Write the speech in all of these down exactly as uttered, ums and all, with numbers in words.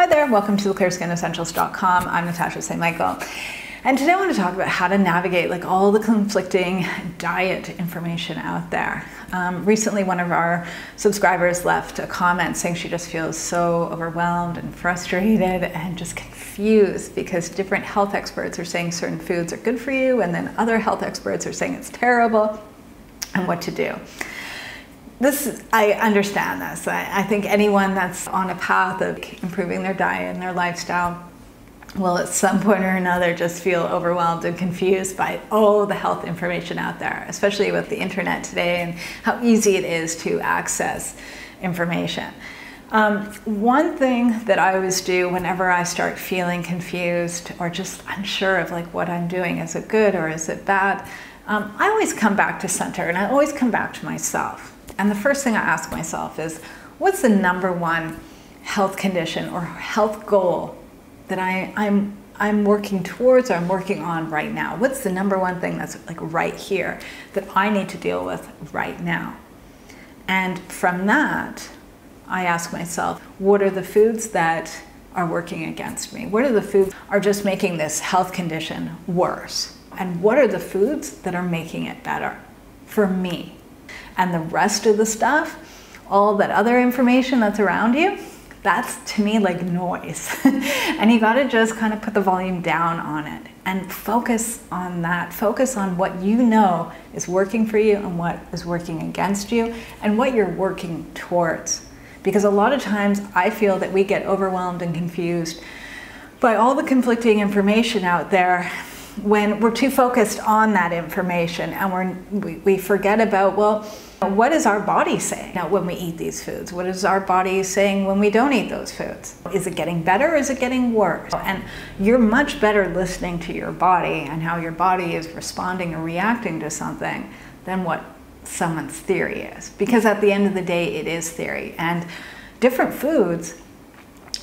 Hi there, welcome to the clear skin essentials dot com. I'm Natasha Saint Michael. And today I want to talk about how to navigate like all the conflicting diet information out there. Um, recently, one of our subscribers left a comment saying she just feels so overwhelmed and frustrated and just confused because different health experts are saying certain foods are good for you and then other health experts are saying it's terrible and what to do. This, I understand this. I, I think anyone that's on a path of improving their diet and their lifestyle will at some point or another just feel overwhelmed and confused by all the health information out there, especially with the internet today and how easy it is to access information. Um, one thing that I always do whenever I start feeling confused or just unsure of like what I'm doing, is it good or is it bad, um, I always come back to center and I always come back to myself. And the first thing I ask myself is, what's the number one health condition or health goal that I, I'm, I'm working towards or I'm working on right now? What's the number one thing that's like right here that I need to deal with right now? And from that, I ask myself, what are the foods that are working against me? What are the foods that are just making this health condition worse? And what are the foods that are making it better for me? And the rest of the stuff, all that other information that's around you, that's to me like noise. And you gotta just kind of put the volume down on it and focus on that. Focus on what you know is working for you and what is working against you and what you're working towards. Because a lot of times I feel that we get overwhelmed and confused by all the conflicting information out there when we're too focused on that information and we're, we, we forget about, well, what is our body saying now when we eat these foods? What is our body saying when we don't eat those foods? Is it getting better or is it getting worse? And you're much better listening to your body and how your body is responding or reacting to something than what someone's theory is. Because at the end of the day, it is theory. And different foods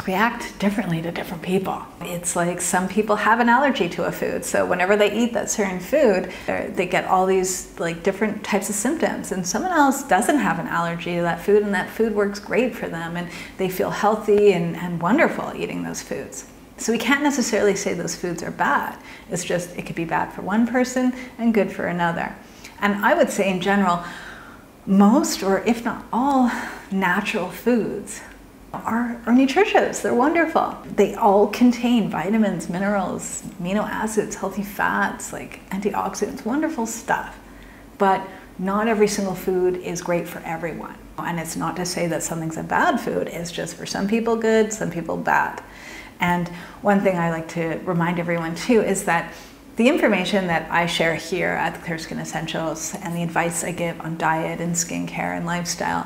react differently to different people. It's like some people have an allergy to a food, so whenever they eat that certain food, they get all these like different types of symptoms, and someone else doesn't have an allergy to that food, and that food works great for them, and they feel healthy and, and wonderful eating those foods. So we can't necessarily say those foods are bad. It's just it could be bad for one person and good for another. And I would say in general, most or if not all natural foods Are, are nutritious. They're wonderful. They all contain vitamins, minerals, amino acids, healthy fats, like antioxidants, wonderful stuff. But not every single food is great for everyone. And it's not to say that something's a bad food. It's just for some people good, some people bad. And one thing I like to remind everyone too is that the information that I share here at the Clear Skin Essentials and the advice I give on diet and skincare and lifestyle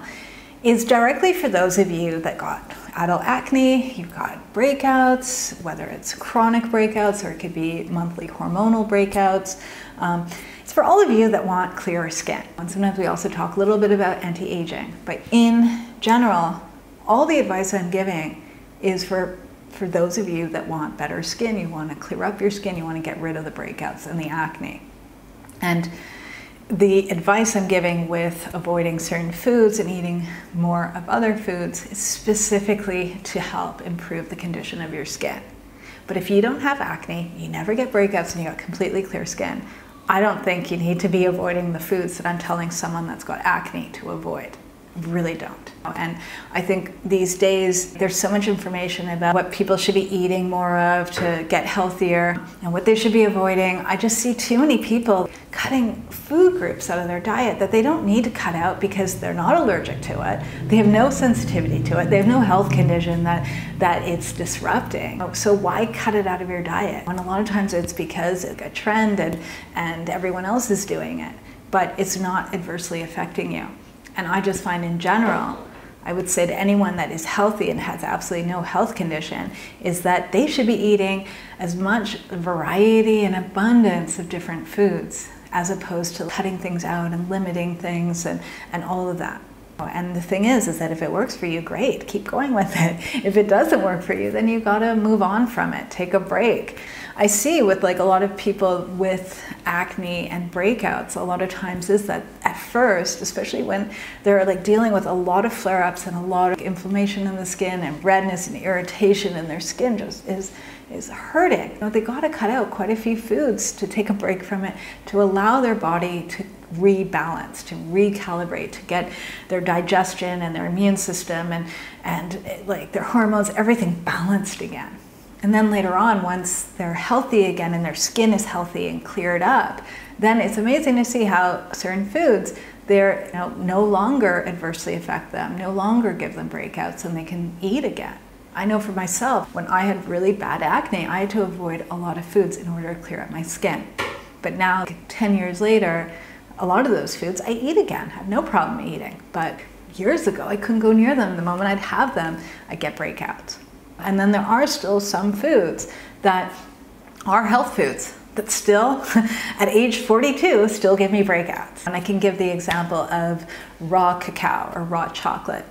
is directly for those of you that got adult acne, you've got breakouts, whether it's chronic breakouts or it could be monthly hormonal breakouts. Um, it's for all of you that want clearer skin. And sometimes we also talk a little bit about anti-aging, but in general, all the advice I'm giving is for, for those of you that want better skin, you want to clear up your skin, you want to get rid of the breakouts and the acne. And the advice I'm giving with avoiding certain foods and eating more of other foods is specifically to help improve the condition of your skin. But if you don't have acne, you never get breakouts, and you got completely clear skin, I don't think you need to be avoiding the foods that I'm telling someone that's got acne to avoid. Really don't. And I think these days there's so much information about what people should be eating more of to get healthier and what they should be avoiding. I just see too many people cutting food groups out of their diet that they don't need to cut out because they're not allergic to it. They have no sensitivity to it. They have no health condition that, that it's disrupting. So why cut it out of your diet? And a lot of times it's because it's a trend and, and everyone else is doing it, but it's not adversely affecting you. And I just find in general, I would say to anyone that is healthy and has absolutely no health condition, is that they should be eating as much variety and abundance of different foods as opposed to cutting things out and limiting things and, and all of that. And the thing is, is that if it works for you, great, keep going with it. If it doesn't work for you, then you gotta move on from it, take a break. I see with like a lot of people with acne and breakouts, a lot of times is that at first, especially when they're like dealing with a lot of flare-ups and a lot of inflammation in the skin and redness and irritation, and their skin just is, is hurting. You know, they gotta cut out quite a few foods to take a break from it, to allow their body to rebalance, to recalibrate, to get their digestion and their immune system and, and like their hormones, everything balanced again. And then later on, once they're healthy again and their skin is healthy and cleared up, then it's amazing to see how certain foods, they're you know, no longer adversely affect them, no longer give them breakouts, and they can eat again. I know for myself, when I had really bad acne, I had to avoid a lot of foods in order to clear up my skin. But now, ten years later, a lot of those foods I eat again, have no problem eating. But years ago, I couldn't go near them. The moment I'd have them, I'd get breakouts. And then there are still some foods that are health foods that still, at age forty-two, still give me breakouts. And I can give the example of raw cacao or raw chocolate.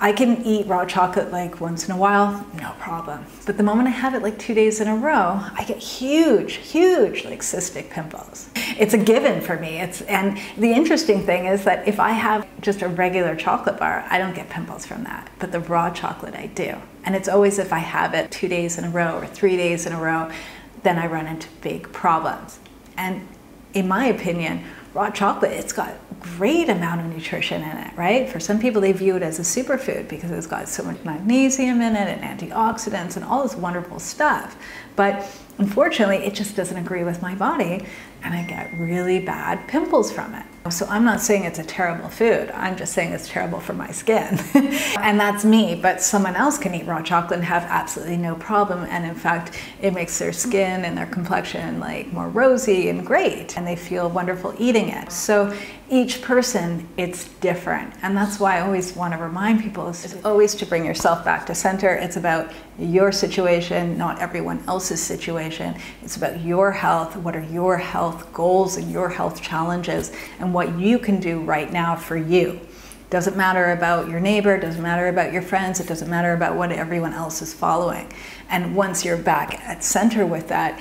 I can eat raw chocolate like once in a while, no problem. But the moment I have it like two days in a row, I get huge, huge like cystic pimples. It's a given for me. It's, and the interesting thing is that if I have just a regular chocolate bar, I don't get pimples from that. But the raw chocolate I do. And it's always if I have it two days in a row or three days in a row, then I run into big problems. And in my opinion, raw chocolate, it's got great amount of nutrition in it, right? For some people, they view it as a superfood because it's got so much magnesium in it and antioxidants and all this wonderful stuff. But unfortunately, it just doesn't agree with my body, and I get really bad pimples from it. So I'm not saying it's a terrible food. I'm just saying it's terrible for my skin. And that's me, but someone else can eat raw chocolate and have absolutely no problem. And in fact, it makes their skin and their complexion like more rosy and great, and they feel wonderful eating it. So each person, it's different. And that's why I always want to remind people is always to bring yourself back to center. It's about your situation, not everyone else's situation. It's about your health. What are your health goals and your health challenges, and what you can do right now for you. Doesn't matter about your neighbor, doesn't matter about your friends, it doesn't matter about what everyone else is following. And once you're back at center with that,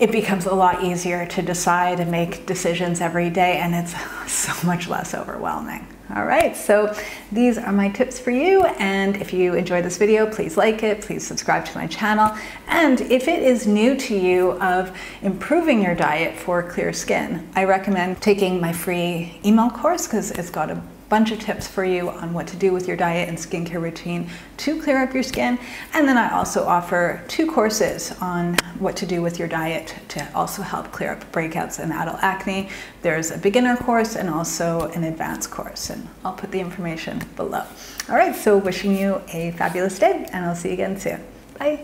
it becomes a lot easier to decide and make decisions every day, and it's so much less overwhelming. All right, so these are my tips for you, and if you enjoyed this video, please like it, please subscribe to my channel, and if it is new to you of improving your diet for clear skin, I recommend taking my free email course because it's got a bunch of tips for you on what to do with your diet and skincare routine to clear up your skin. And then I also offer two courses on what to do with your diet to also help clear up breakouts and adult acne. There's a beginner course and also an advanced course, and I'll put the information below. All right, so wishing you a fabulous day, and I'll see you again soon. Bye.